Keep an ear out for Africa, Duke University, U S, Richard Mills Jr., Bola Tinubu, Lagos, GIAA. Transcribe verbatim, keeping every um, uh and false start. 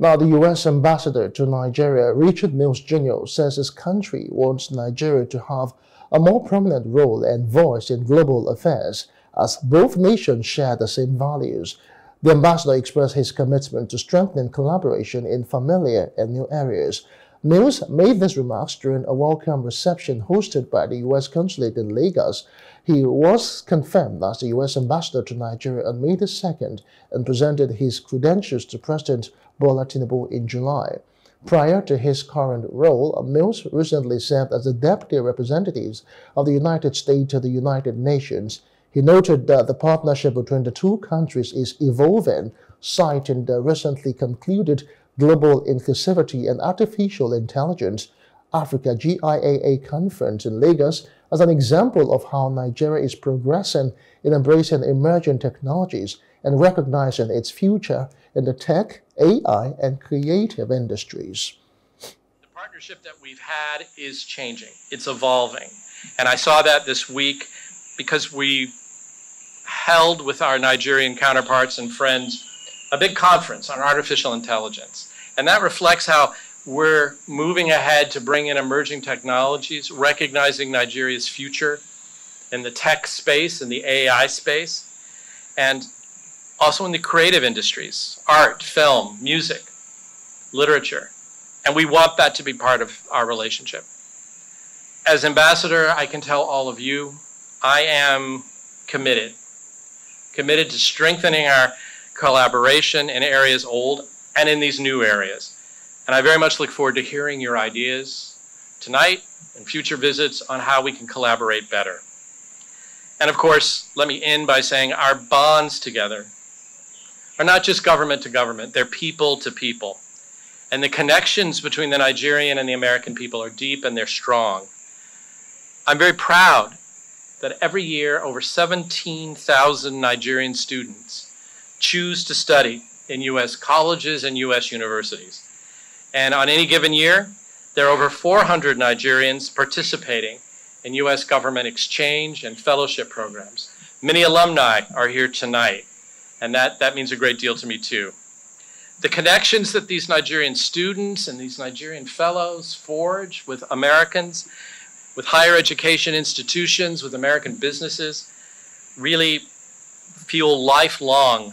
Now, the U S ambassador to Nigeria, Richard Mills Junior, says his country wants Nigeria to have a more prominent role and voice in global affairs, as both nations share the same values. The ambassador expressed his commitment to strengthening collaboration in familiar and new areas. Mills made these remarks during a welcome reception hosted by the U S consulate in Lagos. He was confirmed as the U S ambassador to Nigeria on May the second and presented his credentials to President Bola Tinubu in July. Prior to his current role, Mills recently served as the Deputy Representative of the United States to the United Nations. He noted that the partnership between the two countries is evolving, citing the recently concluded Global Inclusivity and Artificial Intelligence Africa G I A A conference in Lagos as an example of how Nigeria is progressing in embracing emerging technologies and recognizing its future in the tech, A I, and creative industries. The partnership that we've had is changing. It's evolving. And I saw that this week because we held with our Nigerian counterparts and friends a big conference on artificial intelligence. And that reflects how we're moving ahead to bring in emerging technologies, recognizing Nigeria's future in the tech space, in the A I space, and also in the creative industries, art, film, music, literature. And we want that to be part of our relationship. As ambassador, I can tell all of you, I am committed, committed to strengthening our collaboration in areas old and in these new areas. And I very much look forward to hearing your ideas tonight and future visits on how we can collaborate better. And of course, let me end by saying our bonds together are not just government to government, they're people to people. And the connections between the Nigerian and the American people are deep and they're strong. I'm very proud that every year over seventeen thousand Nigerian students choose to study in U S colleges and U S universities. And on any given year, there are over four hundred Nigerians participating in U S government exchange and fellowship programs. Many alumni are here tonight, and that, that means a great deal to me too. The connections that these Nigerian students and these Nigerian fellows forge with Americans, with higher education institutions, with American businesses, really fuel lifelong